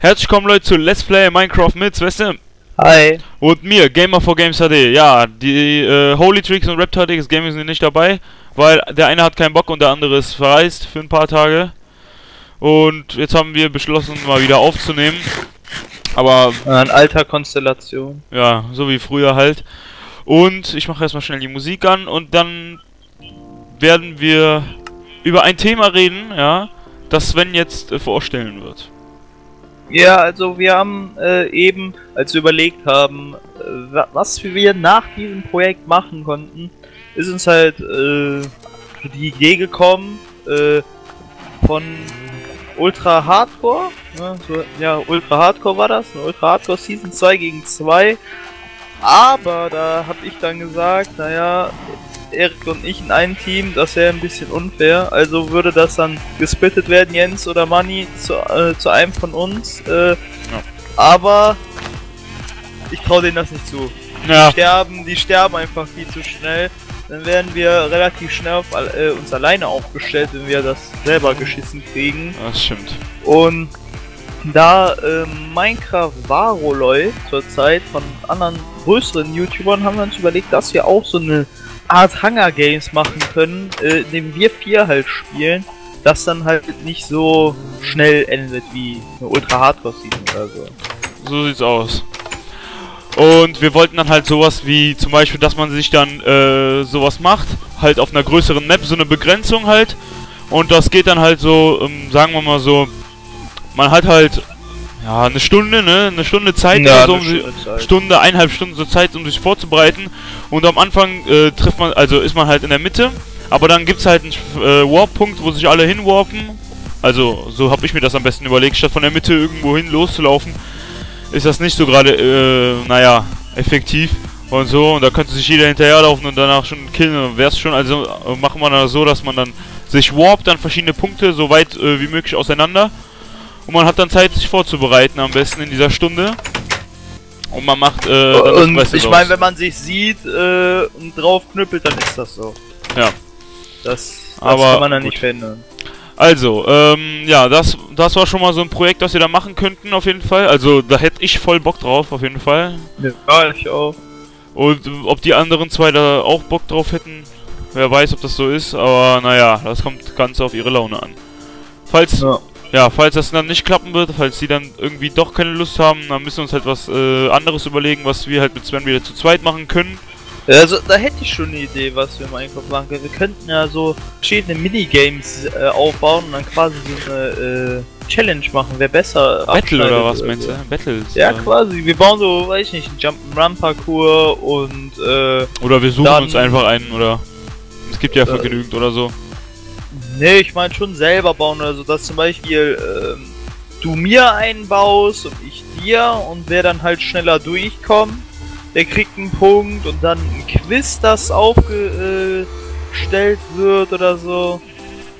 Herzlich willkommen Leute zu Let's Play Minecraft mit Sven. Hi. Und mir, GamerForGamesHD. Ja, die Hollytrix und RaptorHDxGaming sind nicht dabei, weil der eine hat keinen Bock und der andere ist verreist für ein paar Tage. Und jetzt haben wir beschlossen, mal wieder aufzunehmen. Aber... An alter Konstellation. Ja, so wie früher halt. Und ich mache erstmal schnell die Musik an und dann werden wir über ein Thema reden, ja, das Sven jetzt vorstellen wird. Ja, also wir haben eben, als wir überlegt haben, was wir nach diesem Projekt machen konnten, ist uns halt die Idee gekommen von Ultra Hardcore. Ne? So, ja, Ultra Hardcore war das, ne? Ultra Hardcore Season 2 gegen 2. Aber da habe ich dann gesagt, naja, Erik und ich in einem Team, das wäre ein bisschen unfair. Also würde das dann gesplittet werden, Jens oder Manni, zu einem von uns. Ja. Aber ich traue denen das nicht zu. Ja. Die sterben einfach viel zu schnell. Dann werden wir relativ schnell auf, uns alleine aufgestellt, wenn wir das selber geschissen kriegen. Das stimmt. Und da Minecraft Varo läuft zurzeit von anderen größeren YouTubern, haben wir uns überlegt, dass wir auch so eine Art Hunger Games machen können, indem wir vier halt spielen, das dann halt nicht so schnell endet wie eine Ultra Hardcore Season oder so. So sieht's aus. Und wir wollten dann halt sowas wie zum Beispiel, dass man sich dann sowas macht, halt auf einer größeren Map, so eine Begrenzung halt. Und das geht dann halt so, sagen wir mal so, man hat halt ja eine Stunde, ne? Eine Stunde Zeit, ja, also, Stunde, eineinhalb Stunden so Zeit, um sich vorzubereiten. Und am Anfang trifft man, also ist man halt in der Mitte, aber dann gibt es halt einen Warp-Punkt, wo sich alle hinwarpen. Also so habe ich mir das am besten überlegt, statt von der Mitte irgendwo hin loszulaufen, ist das nicht so gerade, naja, effektiv und so. Und da könnte sich jeder hinterherlaufen und danach schon killen und wär's schon. Also machen wir das so, dass man dann sich warpt an verschiedene Punkte, so weit wie möglich auseinander. Und man hat dann Zeit, sich vorzubereiten, am besten in dieser Stunde. Und man macht dann das Beste. Ich meine, wenn man sich sieht und drauf knüppelt, dann ist das so. Ja. Das aber kann man dann gut nicht verändern. Also, ja, das war schon mal so ein Projekt, das wir da machen könnten, auf jeden Fall. Also, da hätte ich voll Bock drauf, auf jeden Fall. Ja, ich auch. Und ob die anderen zwei da auch Bock drauf hätten, wer weiß, ob das so ist. Aber naja, das kommt ganz auf ihre Laune an. Falls... Ja. Ja, falls das dann nicht klappen wird, falls die dann irgendwie doch keine Lust haben, dann müssen wir uns halt was anderes überlegen, was wir halt mit Sven wieder zu zweit machen können. Also da hätte ich schon eine Idee, was wir im Minecraft machen können. Wir könnten ja so verschiedene Minigames aufbauen und dann quasi so eine Challenge machen, wer besser Battle oder was meinst du? Battles? Ja, quasi. Wir bauen so, weiß ich nicht, einen Jump'n'Run-Parcours und oder wir suchen uns einfach einen, oder? Es gibt ja für genügend oder so. Ne, ich meine schon selber bauen oder so, dass zum Beispiel du mir einen baust und ich dir, und wer dann halt schneller durchkommt, der kriegt einen Punkt, und dann ein Quiz, das aufgestellt wird oder so.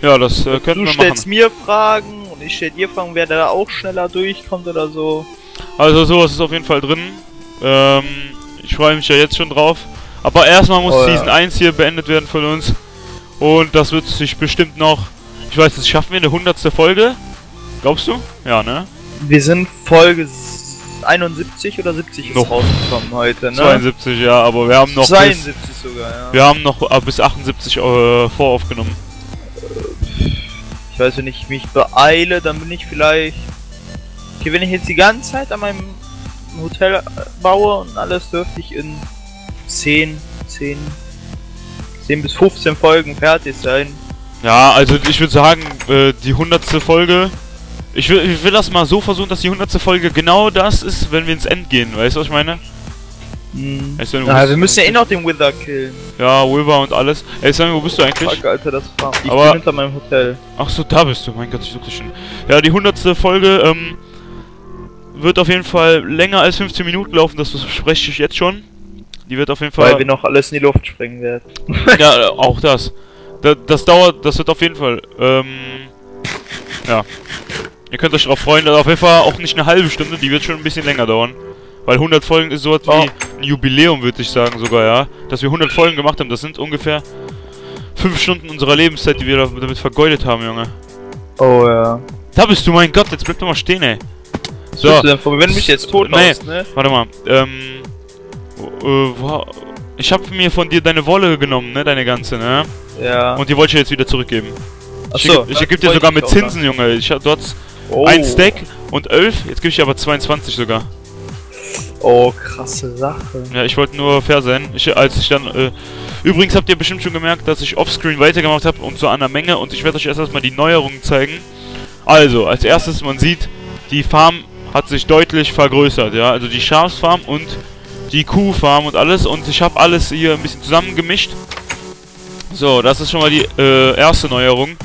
Ja, das könnten wir machen. Du stellst mir Fragen und ich stell dir Fragen, wer da auch schneller durchkommt oder so. Also sowas ist auf jeden Fall drin. Ich freue mich ja jetzt schon drauf. Aber erstmal muss Season 1 hier beendet werden von uns. Und das wird sich bestimmt noch... Ich weiß nicht, schaffen wir eine 100. Folge? Glaubst du? Ja, ne? Wir sind Folge 71 oder 70 ist rausgekommen heute, ne? 72, ja, aber wir haben noch... 72 sogar, ja. Wir haben noch bis 78 voraufgenommen. Ich weiß, wenn ich mich beeile, dann bin ich vielleicht... Okay, wenn ich jetzt die ganze Zeit an meinem Hotel baue und alles, dürfte ich in 10 bis 15 Folgen fertig sein. Ja, also ich würde sagen, die 100. Folge... Ich will das mal so versuchen, dass die 100. Folge genau das ist, wenn wir ins End gehen. Weißt du, was ich meine? Mhm. Ey, Sven, wir müssen ja eh noch den Wither killen. Ja, Wither und alles. Ey Sven, wo bist du eigentlich? Fuck, Alter, das war... Ich bin hinter meinem Hotel. Ach so, da bist du. Mein Gott, ich suche dich schon. Ja, die 100. Folge wird auf jeden Fall länger als 15 Minuten laufen. Das verspreche ich jetzt schon. Die wird auf jeden Fall... Weil wir noch alles in die Luft springen werden. Ja, auch das. Das wird auf jeden Fall... ja. Ihr könnt euch darauf freuen, auf jeden Fall auch nicht eine halbe Stunde, die wird schon ein bisschen länger dauern. Weil 100 Folgen ist sowas wie ein Jubiläum, würde ich sagen sogar, ja. Dass wir 100 Folgen gemacht haben, das sind ungefähr 5 Stunden unserer Lebenszeit, die wir damit vergeudet haben, Junge. Oh ja. Da bist du, mein Gott, jetzt bleib doch mal stehen, ey. So. Wenn du mich jetzt tot machst, nee, ne? Warte mal. Ich hab mir von dir deine Wolle genommen, ne? Deine ganze, ne? Ja. Und die wollte ich jetzt wieder zurückgeben. Achso. Ich gebe dir sogar mit Zinsen, Junge. Du hattest ein Stack und 11, jetzt gebe ich dir aber 22 sogar. Oh, krasse Sache. Ja, ich wollte nur fair sein. Übrigens habt ihr bestimmt schon gemerkt, dass ich offscreen weitergemacht habe und so an der Menge. Und ich werde euch erst erstmal die Neuerungen zeigen. Also, als erstes, man sieht, die Farm hat sich deutlich vergrößert, ja. Also die Schafsfarm und die Kuhfarm und alles. Und ich habe alles hier ein bisschen zusammengemischt. So, das ist schon mal die erste Neuerung.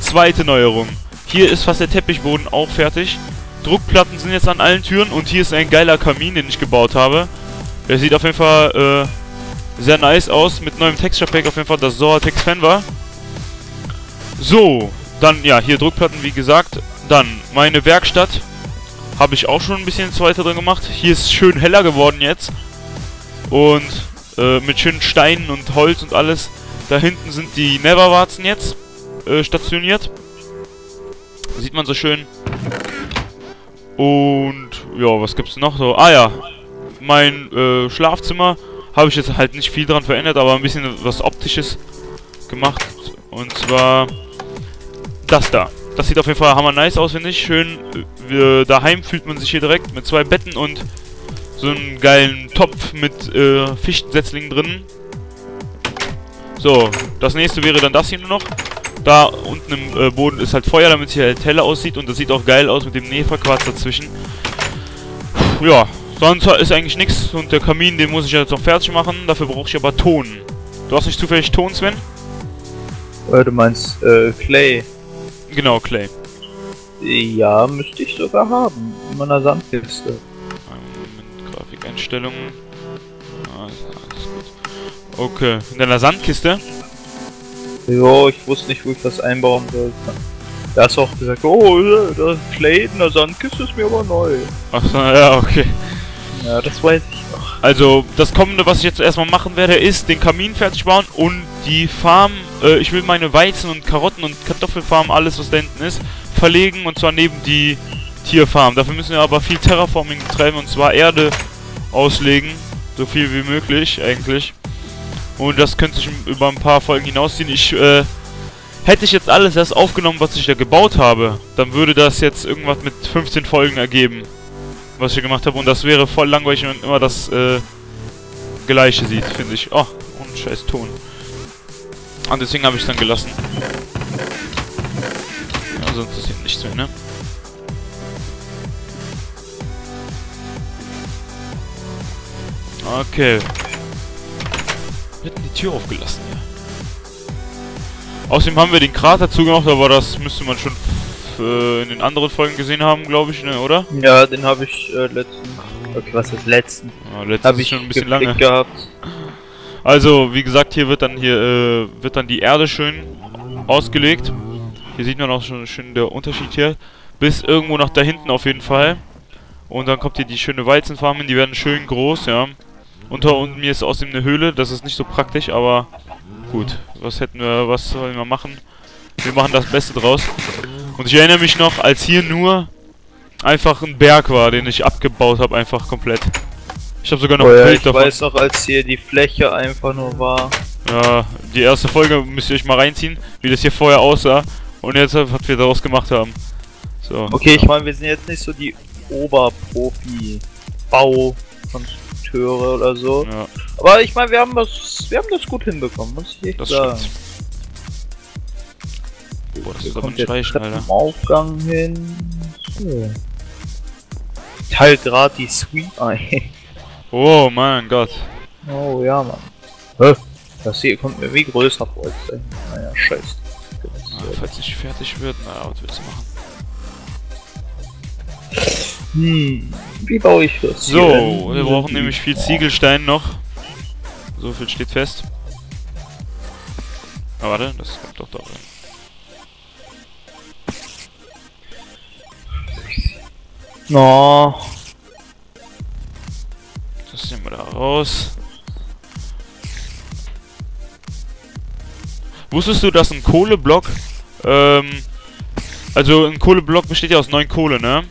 Zweite Neuerung. Hier ist fast der Teppichboden auch fertig. Druckplatten sind jetzt an allen Türen und hier ist ein geiler Kamin, den ich gebaut habe. Der sieht auf jeden Fall sehr nice aus, mit neuem Texture Pack auf jeden Fall, das Zohatex Fan war. So, dann ja, hier Druckplatten wie gesagt. Dann meine Werkstatt habe ich auch schon ein bisschen weiter drin gemacht. Hier ist schön heller geworden jetzt und mit schönen Steinen und Holz und alles. Da hinten sind die Neverwarzen jetzt stationiert. Sieht man so schön. Und ja, was gibt's noch so? Ah ja, mein Schlafzimmer habe ich jetzt halt nicht viel dran verändert, aber ein bisschen was Optisches gemacht. Und zwar das da. Das sieht auf jeden Fall hammer nice aus, finde ich. Schön daheim fühlt man sich hier direkt mit zwei Betten und so einen geilen Topf mit Fichtensetzlingen drin. So, das nächste wäre dann das hier nur noch. Da unten im Boden ist halt Feuer, damit es hier halt heller aussieht. Und das sieht auch geil aus mit dem Nähverquarz dazwischen. Ja, sonst ist eigentlich nichts. Und der Kamin, den muss ich jetzt noch fertig machen. Dafür brauche ich aber Ton. Du hast nicht zufällig Ton, Sven? Du meinst Clay. Genau, Clay. Ja, müsste ich sogar haben. In meiner Sandkiste. Moment, Grafikeinstellungen. Ah, ist alles gut. Okay, in deiner Sandkiste? Jo, ich wusste nicht, wo ich das einbauen sollte. Da hast du auch gesagt, oh, das Clay in der Sandkiste ist mir aber neu. Achso, ja, okay. Ja, das weiß ich noch. Also, das Kommende, was ich jetzt erstmal machen werde, ist den Kamin fertig bauen und die Farm, ich will meine Weizen- und Karotten- und Kartoffelfarm, alles was da hinten ist, verlegen und zwar neben die Tierfarm. Dafür müssen wir aber viel Terraforming betreiben und zwar Erde auslegen, so viel wie möglich eigentlich. Und das könnte sich über ein paar Folgen hinausziehen. Hätte ich jetzt alles erst aufgenommen, was ich da gebaut habe, dann würde das jetzt irgendwas mit 15 Folgen ergeben, was ich hier gemacht habe. Und das wäre voll langweilig, wenn man immer das Gleiche sieht, finde ich. Oh, und scheiß Ton. Und deswegen habe ich es dann gelassen. Ja, sonst ist eben nichts mehr, ne? Okay. Wir hätten die Tür aufgelassen, ja. Außerdem haben wir den Krater zugemacht, aber das müsste man schon in den anderen Folgen gesehen haben, glaube ich, ne, oder? Ja, den habe ich letzten... Okay, was ist letzten? Ja, letzten habe ich schon ein bisschen lange gehabt. Also, wie gesagt, hier wird dann die Erde schön ausgelegt. Hier sieht man auch schon schön der Unterschied hier. Bis irgendwo nach da hinten auf jeden Fall. Und dann kommt hier die schöne Weizenfarm hin, die werden schön groß, ja. Unter mir ist außerdem eine Höhle, das ist nicht so praktisch, aber gut. Was sollen wir machen? Wir machen das Beste draus. Und ich erinnere mich noch, als hier nur einfach ein Berg war, den ich abgebaut habe, einfach komplett. Ich habe sogar noch ein Bild davon. Ich weiß noch, als hier die Fläche einfach nur war. Ja, die erste Folge müsst ihr euch mal reinziehen, wie das hier vorher aussah. Und jetzt, was wir daraus gemacht haben. So. Okay, ja. Ich meine, wir sind jetzt nicht so die Oberprofi-Bau von Höre oder so. Ja. Aber ich meine, wir haben das gut hinbekommen, muss ich echt sagen. Stimmt. Boah, das ist aber ein Scheiß, Alter. Aufgang hin. So. Teil grad die Suite ein. Oh mein Gott. Oh ja, Mann. Hä? Das hier kommt mir wie größer vor als sein. Naja, scheiße. Falls ich fertig wird, naja, was willst du machen? Hm, wie baue ich das? So, wir brauchen nämlich viel Ziegelstein noch. So viel steht fest. Aber warte, das kommt doch da rein. No. Das nehmen wir da raus. Wusstest du, dass ein Kohleblock, also ein Kohleblock besteht ja aus 9 Kohle, ne?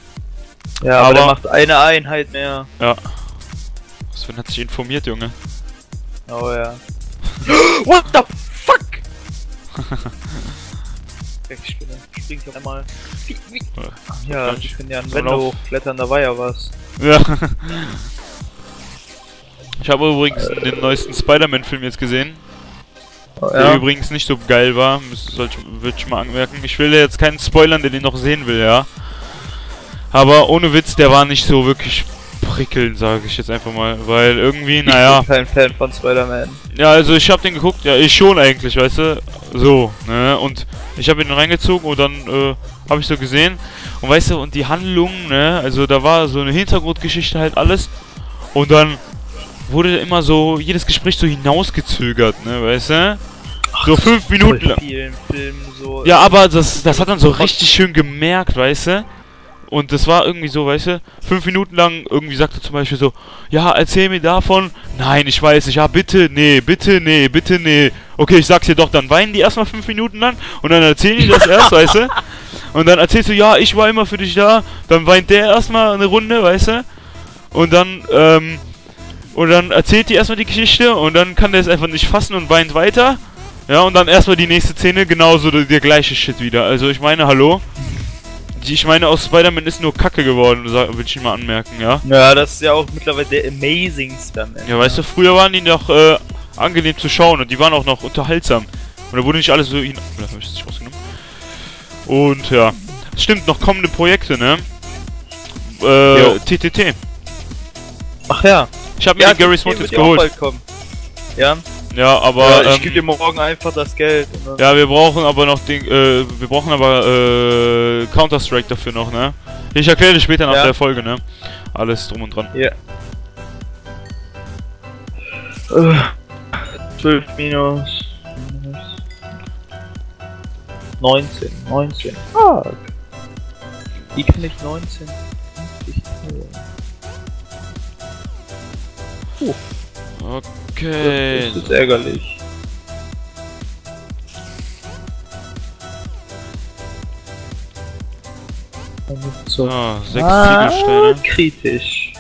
Ja, aber der macht eine Einheit mehr. Ja. Sven hat sich informiert, Junge. Oh ja. What the fuck? Wegspinne. Spring doch einmal. Ja, ich bin ja an Wände hochklettern, da war ja was. Ja. Ich habe übrigens den neuesten Spider-Man-Film jetzt gesehen. Oh, ja. Der übrigens nicht so geil war, würde ich mal anmerken. Ich will jetzt keinen spoilern, der den noch sehen will, ja. Aber ohne Witz, der war nicht so wirklich prickelnd, sage ich jetzt einfach mal. Weil irgendwie, naja... Ich bin kein Fan von Spider-Man. Ja, also ich habe den geguckt, ja, ich schon eigentlich, weißt du. So, ne, und ich habe ihn reingezogen und dann habe ich so gesehen. Und weißt du, und die Handlung, ne, also da war so eine Hintergrundgeschichte halt alles. Und dann... wurde immer so jedes Gespräch so hinausgezögert, ne, weißt du? Ach, so 5 Minuten lang. So ja, aber das hat man so richtig schön gemerkt, weißt du? Und das war irgendwie so, weißt du? 5 Minuten lang irgendwie sagte zum Beispiel so, ja, erzähl mir davon. Nein, ich weiß nicht. Ja, bitte, nee, bitte, nee, bitte, nee. Okay, ich sag's dir doch. Dann weinen die erstmal 5 Minuten lang und dann erzählen die das erst, weißt du? Und dann erzählst du, ja, ich war immer für dich da. Dann weint der erstmal eine Runde, weißt du? Und dann, und dann erzählt die erstmal die Geschichte und dann kann der es einfach nicht fassen und weint weiter. Ja, und dann erstmal die nächste Szene, genauso der gleiche Shit wieder. Also ich meine, hallo. Ich meine, aus Spider-Man ist nur Kacke geworden, will ich mal anmerken, ja. Ja, das ist ja auch mittlerweile der Amazing Spider-Man. Ja, weißt du, früher waren die noch angenehm zu schauen und die waren auch noch unterhaltsam. Und da wurde nicht alles so... Vielleicht habe ich das nicht rausgenommen. Und ja, stimmt, noch kommende Projekte, ne? TTT. Ach ja. Ich hab mir den Gary's Mod jetzt geholt. Ja? Ja, aber. Ich gebe dir morgen einfach das Geld. Ja, wir brauchen aber noch den. Wir brauchen aber Counter-Strike dafür noch, ne? Ich erkläre dir später nach der Folge, ne? Alles drum und dran. Ja. 12 minus 19. 19. Ah. Die kann ich 19. Okay. Das ist ärgerlich. So, 6 Ziegelsteine. Kritisch.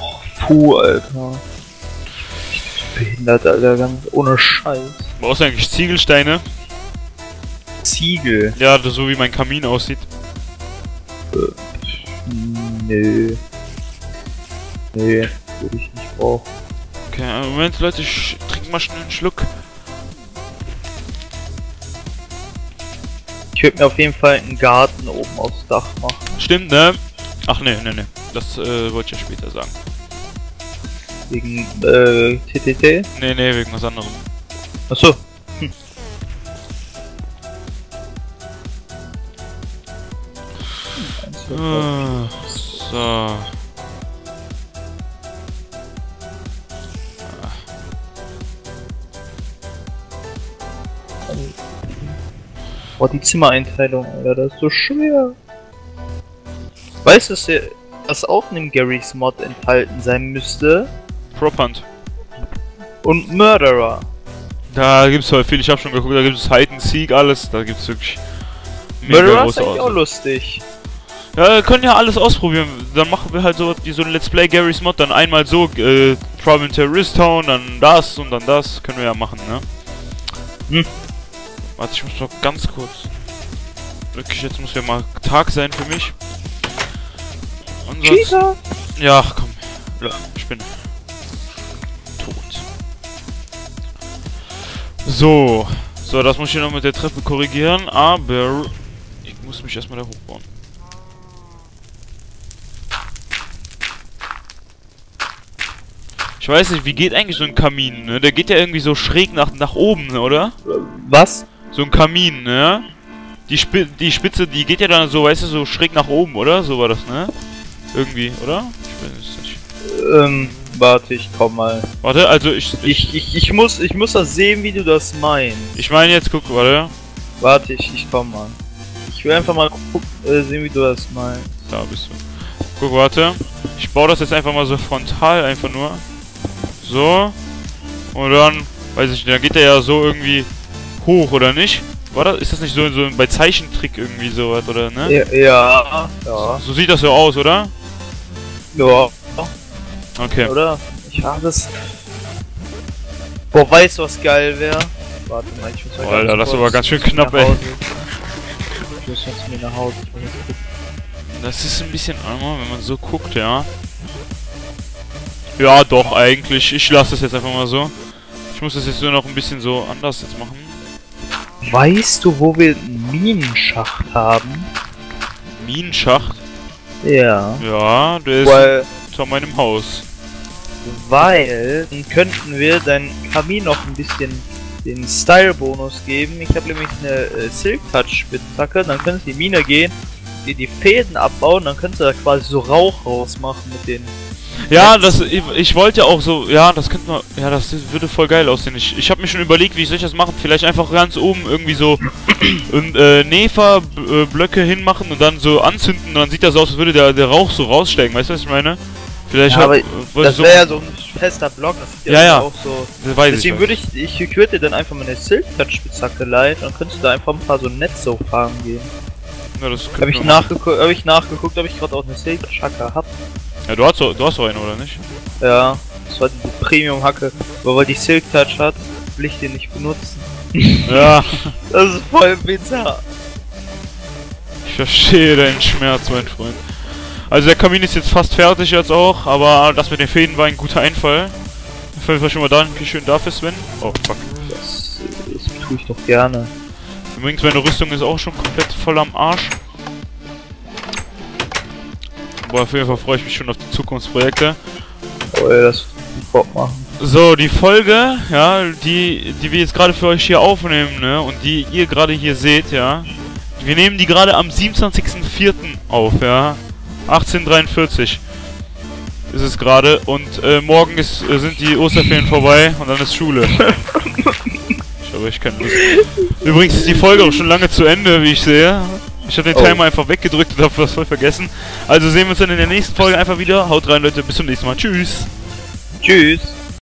Oh, puh, Alter. Behindert, Alter, ganz ohne Scheiß. Brauchst du eigentlich Ziegelsteine? Ziegel. Ja, so wie mein Kamin aussieht. Nö. Nee, würde ich nicht brauchen. Okay, Moment, Leute, ich trinke mal schnell einen Schluck. Ich würde mir auf jeden Fall einen Garten oben aufs Dach machen. Stimmt, ne? Ach, ne. Das wollte ich ja später sagen. Wegen, TTT? Ne, wegen was anderem. Achso. So. Boah, die Zimmereinteilung, Alter, das ist so schwer. Weißt du, was auch in dem Gary's Mod enthalten sein müsste? Prop Hunt. Und Murderer. Da gibt's halt viel, ich hab schon geguckt, da gibt's Hide and Seek, alles, da gibt's wirklich mega Murderer große ist eigentlich auch lustig. Ja, wir können ja alles ausprobieren. Dann machen wir halt so ein Let's Play Gary's Mod, dann einmal so Trouble in Terrorist Town, dann das und dann das. Können wir ja machen, ne? Hm. Warte, ich muss noch ganz kurz... Wirklich, jetzt muss ja mal Tag sein für mich. Und sonst... Ja, komm. Ich bin... tot. So. So, das muss ich hier noch mit der Treppe korrigieren, aber... ich muss mich erstmal da hochbauen. Ich weiß nicht, wie geht eigentlich so ein Kamin, ne? Der geht ja irgendwie so schräg nach oben, oder? Was? So ein Kamin, ne? Die Spitze, die geht ja dann so, weißt du, so schräg nach oben, oder? So war das, ne? Irgendwie, oder? Ich weiß nicht. Warte, ich komm mal. Warte, also ich muss das sehen, wie du das meinst. Ich meine jetzt, guck, warte. Warte, ich komm mal. Ich will einfach mal sehen, wie du das meinst. Da bist du. Guck, warte. Ich baue das jetzt einfach mal so frontal, einfach nur. So, und dann weiß ich nicht, dann geht der ja so irgendwie hoch, oder nicht? War das, ist das nicht so, bei Zeichentrick irgendwie sowas, oder, ne? Ja, ja. So sieht das ja aus, oder? Ja. Okay. Oder? Ich habe das... Boah, weißt du, was geil wäre? Warte mal, ich muss... Boah, Alter, das war ganz schön knapp, ey. Ich muss jetzt mir nach Hause. Das ist ein bisschen einmal, wenn man so guckt, ja. Ja, doch, eigentlich. Ich lasse das jetzt einfach mal so. Ich muss das jetzt nur noch ein bisschen so anders jetzt machen. Weißt du, wo wir einen Minenschacht haben? Minenschacht? Ja. Ja, der ist unter meinem Haus. Weil, dann könnten wir deinen Kamin noch ein bisschen den Style-Bonus geben. Ich habe nämlich eine Silk-Touch-Spitzhacke, dann könntest du in die Mine gehen, dir die Fäden abbauen, dann könntest du da quasi so Rauch rausmachen mit den... Ja, das, ich wollte ja auch so, ja, das könnte man, ja, das würde voll geil aussehen. Ich habe mir schon überlegt, wie soll ich das machen. Vielleicht einfach ganz oben irgendwie so Nefa-Blöcke hinmachen und dann so anzünden. Und dann sieht das so aus, als würde der Rauch so raussteigen. Weißt du, was ich meine? Vielleicht ja, das wäre ja so ein fester Block. Das sieht ja, ja, ja auch so. Das weiß deswegen würde ich würde dir dann einfach mal eine Silk-Touch-Spitzhacke leiten und könntest du da einfach ein paar so Netze hochfahren gehen. Ja, das könnte ich nachgeguckt, ob ich gerade auch eine Silk-Touch-Hacke habe. Ja, du hast doch einen, oder nicht? Ja, das war die Premium-Hacke, aber weil die Silk Touch hat, will ich den nicht benutzen. Ja. Das ist voll bizarr. Ich verstehe deinen Schmerz, mein Freund. Also der Kamin ist jetzt fast fertig jetzt auch, aber das mit den Fäden war ein guter Einfall. Auf jeden Fall schon mal danke schön dafür, Sven. Oh, fuck. Das tue ich doch gerne. Übrigens, meine Rüstung ist auch schon komplett voll am Arsch. Aber auf jeden Fall freue ich mich schon auf die Zukunftsprojekte. Oh ja, das wird Bock machen. So, die Folge, ja, die wir jetzt gerade für euch hier aufnehmen, ne, und die ihr gerade hier seht, ja. Wir nehmen die gerade am 27.04. auf, ja. 18:43 ist es gerade und morgen sind die Osterferien vorbei und dann ist Schule. Ich habe echt keine Lust. Übrigens ist die Folge auch schon lange zu Ende, wie ich sehe. Ich habe den Timer einfach weggedrückt und habe das voll vergessen. Also sehen wir uns dann in der nächsten Folge einfach wieder. Haut rein, Leute. Bis zum nächsten Mal. Tschüss. Tschüss.